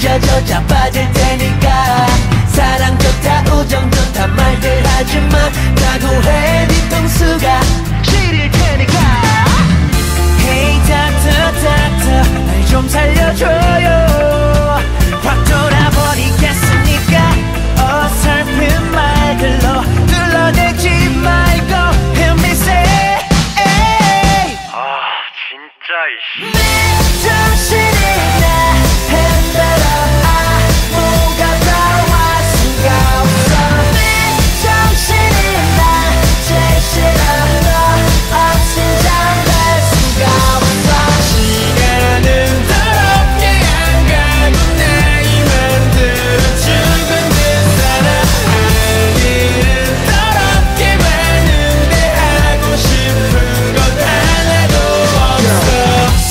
잊어줘 자빠질 테니까. 사랑 좋다 우정 좋다 말들 하지마. 각오해 뒤통수가 지릴 테니까. Hey doctor doctor 날 좀 살려줘요. 확 돌아버리겠습니까. 어설픈 말들로 둘러대지 말고. Hear me say hey. 아 진짜 이씨.